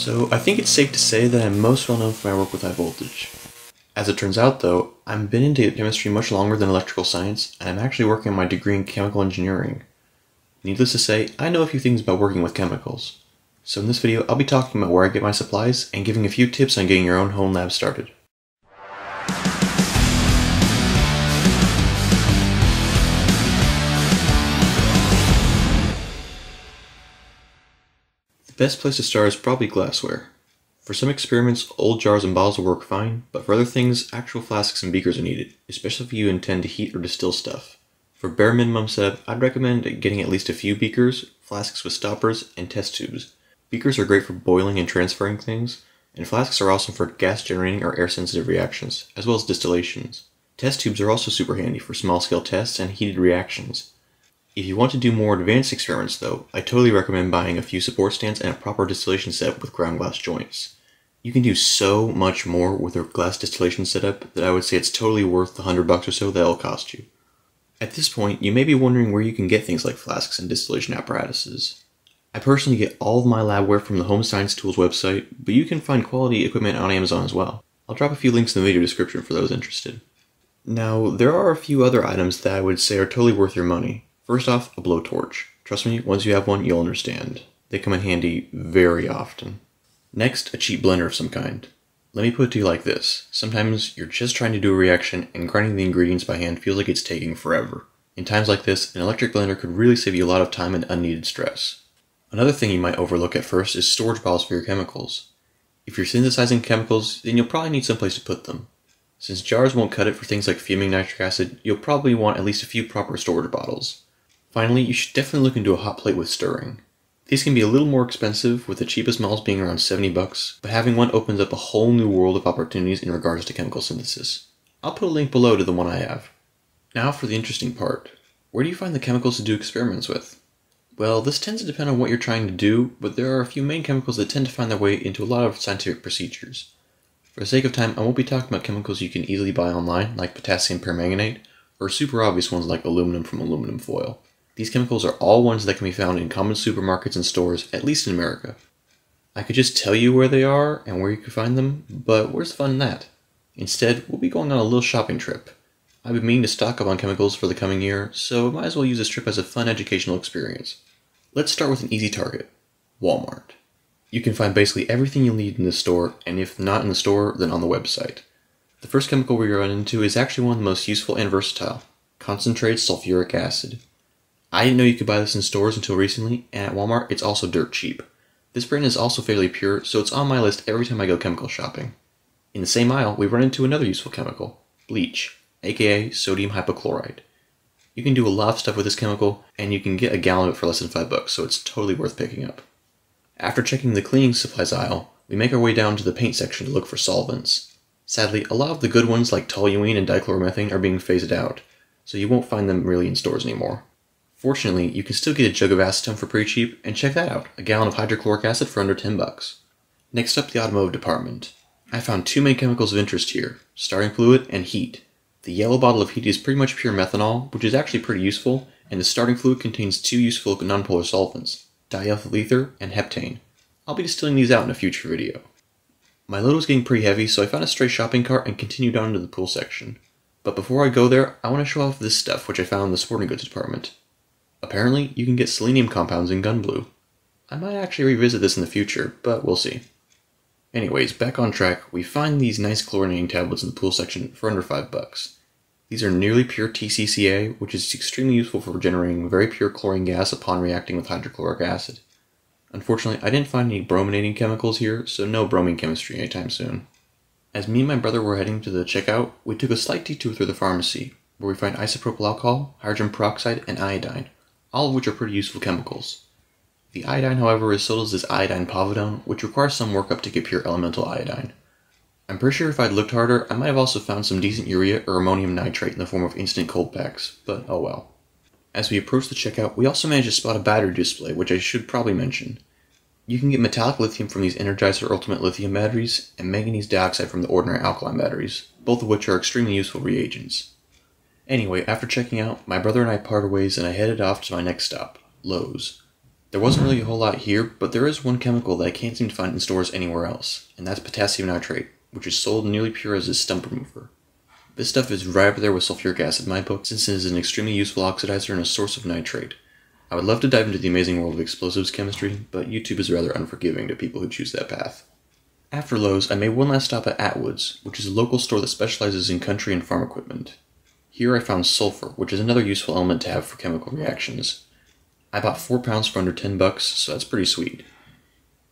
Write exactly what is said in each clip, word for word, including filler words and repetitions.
So I think it's safe to say that I'm most well known for my work with high voltage. As it turns out though, I've been into chemistry much longer than electrical science, and I'm actually working on my degree in chemical engineering. Needless to say, I know a few things about working with chemicals. So in this video, I'll be talking about where I get my supplies and giving a few tips on getting your own home lab started. The best place to start is probably glassware. For some experiments, old jars and bottles will work fine, but for other things, actual flasks and beakers are needed, especially if you intend to heat or distill stuff. For bare minimum setup, I'd recommend getting at least a few beakers, flasks with stoppers, and test tubes. Beakers are great for boiling and transferring things, and flasks are awesome for gas generating or air-sensitive reactions, as well as distillations. Test tubes are also super handy for small-scale tests and heated reactions. If you want to do more advanced experiments though, I totally recommend buying a few support stands and a proper distillation setup with ground glass joints. You can do so much more with a glass distillation setup that I would say it's totally worth the hundred bucks or so that'll cost you. At this point, you may be wondering where you can get things like flasks and distillation apparatuses. I personally get all of my labware from the Home Science Tools website, but you can find quality equipment on Amazon as well. I'll drop a few links in the video description for those interested. Now, there are a few other items that I would say are totally worth your money. First off, a blowtorch. Trust me, once you have one, you'll understand. They come in handy very often. Next, a cheap blender of some kind. Let me put it to you like this. Sometimes you're just trying to do a reaction and grinding the ingredients by hand feels like it's taking forever. In times like this, an electric blender could really save you a lot of time and unneeded stress. Another thing you might overlook at first is storage bottles for your chemicals. If you're synthesizing chemicals, then you'll probably need some place to put them. Since jars won't cut it for things like fuming nitric acid, you'll probably want at least a few proper storage bottles. Finally, you should definitely look into a hot plate with stirring. These can be a little more expensive, with the cheapest models being around seventy bucks, but having one opens up a whole new world of opportunities in regards to chemical synthesis. I'll put a link below to the one I have. Now for the interesting part. Where do you find the chemicals to do experiments with? Well, this tends to depend on what you're trying to do, but there are a few main chemicals that tend to find their way into a lot of scientific procedures. For the sake of time, I won't be talking about chemicals you can easily buy online, like potassium permanganate, or super obvious ones like aluminum from aluminum foil. These chemicals are all ones that can be found in common supermarkets and stores, at least in America. I could just tell you where they are and where you can find them, but where's the fun in that? Instead, we'll be going on a little shopping trip. I've been meaning to stock up on chemicals for the coming year, so I might as well use this trip as a fun educational experience. Let's start with an easy target, Walmart. You can find basically everything you'll need in this store, and if not in the store, then on the website. The first chemical we run into is actually one of the most useful and versatile, concentrated sulfuric acid. I didn't know you could buy this in stores until recently, and at Walmart it's also dirt cheap. This brand is also fairly pure, so it's on my list every time I go chemical shopping. In the same aisle, we run into another useful chemical, bleach, aka sodium hypochlorite. You can do a lot of stuff with this chemical, and you can get a gallon of it for less than five bucks, so it's totally worth picking up. After checking the cleaning supplies aisle, we make our way down to the paint section to look for solvents. Sadly, a lot of the good ones like toluene and dichloromethane are being phased out, so you won't find them really in stores anymore. Fortunately, you can still get a jug of acetone for pretty cheap, and check that out, a gallon of hydrochloric acid for under ten bucks. Next up, the automotive department. I found two main chemicals of interest here, starting fluid and heat. The yellow bottle of heat is pretty much pure methanol, which is actually pretty useful, and the starting fluid contains two useful nonpolar solvents, diethyl ether and heptane. I'll be distilling these out in a future video. My load was getting pretty heavy, so I found a stray shopping cart and continued on to the pool section. But before I go there, I want to show off this stuff which I found in the sporting goods department. Apparently, you can get selenium compounds in Gun Blue. I might actually revisit this in the future, but we'll see. Anyways, back on track, we find these nice chlorinating tablets in the pool section for under five bucks. These are nearly pure T C C A, which is extremely useful for generating very pure chlorine gas upon reacting with hydrochloric acid. Unfortunately, I didn't find any brominating chemicals here, so no bromine chemistry anytime soon. As me and my brother were heading to the checkout, we took a slight detour through the pharmacy, where we find isopropyl alcohol, hydrogen peroxide, and iodine, all of which are pretty useful chemicals. The iodine, however, is sold as iodine povidone, which requires some workup to get pure elemental iodine. I'm pretty sure if I'd looked harder, I might have also found some decent urea or ammonium nitrate in the form of instant cold packs, but oh well. As we approach the checkout, we also managed to spot a battery display, which I should probably mention. You can get metallic lithium from these Energizer Ultimate Lithium batteries, and manganese dioxide from the ordinary alkaline batteries, both of which are extremely useful reagents. Anyway, after checking out, my brother and I parted ways and I headed off to my next stop, Lowe's. There wasn't really a whole lot here, but there is one chemical that I can't seem to find in stores anywhere else, and that's potassium nitrate, which is sold nearly pure as a stump remover. This stuff is right up there with sulfuric acid in my book, since it is an extremely useful oxidizer and a source of nitrate. I would love to dive into the amazing world of explosives chemistry, but YouTube is rather unforgiving to people who choose that path. After Lowe's, I made one last stop at Atwood's, which is a local store that specializes in country and farm equipment. Here I found sulfur, which is another useful element to have for chemical reactions. I bought four pounds for under ten bucks, so that's pretty sweet.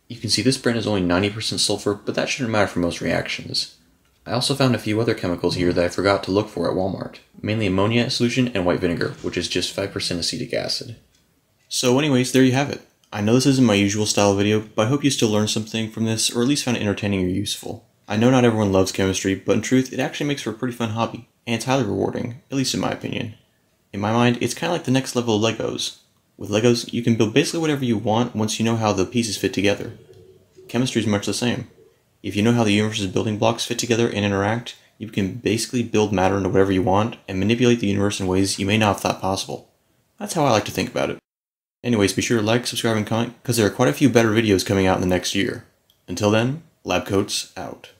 You can see this brand is only ninety percent sulfur, but that shouldn't matter for most reactions. I also found a few other chemicals here that I forgot to look for at Walmart, mainly ammonia solution and white vinegar, which is just five percent acetic acid. So anyways, there you have it. I know this isn't my usual style video, but I hope you still learned something from this, or at least found it entertaining or useful. I know not everyone loves chemistry, but in truth, it actually makes for a pretty fun hobby, and it's highly rewarding, at least in my opinion. In my mind, it's kind of like the next level of Legos. With Legos, you can build basically whatever you want once you know how the pieces fit together. Chemistry is much the same. If you know how the universe's building blocks fit together and interact, you can basically build matter into whatever you want and manipulate the universe in ways you may not have thought possible. That's how I like to think about it. Anyways, be sure to like, subscribe, and comment, because there are quite a few better videos coming out in the next year. Until then, LabCoatz out.